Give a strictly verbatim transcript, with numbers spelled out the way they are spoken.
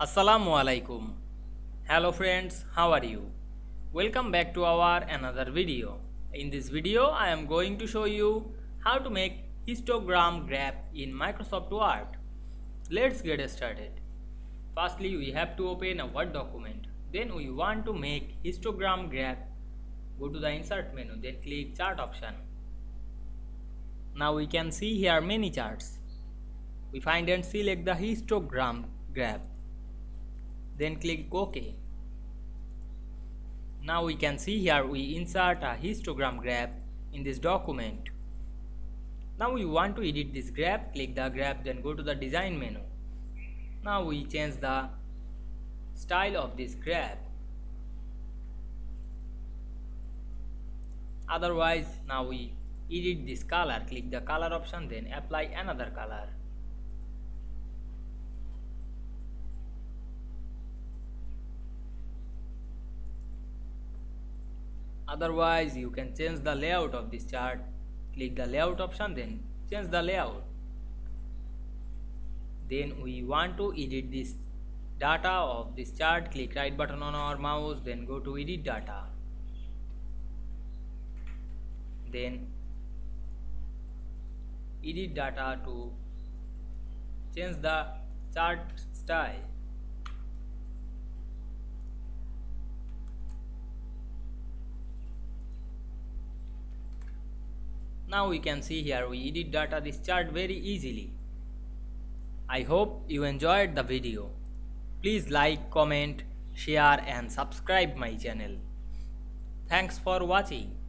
Assalamu alaikum. Hello friends, how are you? Welcome back to our another video. In this video I am going to show you how to make histogram graph in Microsoft Word. Let's get started. Firstly, we have to open a Word document. Then we want to make histogram graph. Go to the insert menu, then click chart option. Now we can see here many charts. We find and select the histogram graph. Then click OK. Now we can see here we insert a histogram graph in this document. Now we want to edit this graph. Click the graph, then go to the design menu. Now we change the style of this graph. Otherwise, now we edit this color. Click the color option, then apply another color. Otherwise, you can change the layout of this chart. Click the layout option, then change the layout. Then we want to edit this data of this chart. Click right button on our mouse, then go to edit data. Then edit data to change the chart style. Now we can see here we edit data this chart very easily. I hope you enjoyed the video. Please like, comment, share and subscribe my channel. Thanks for watching.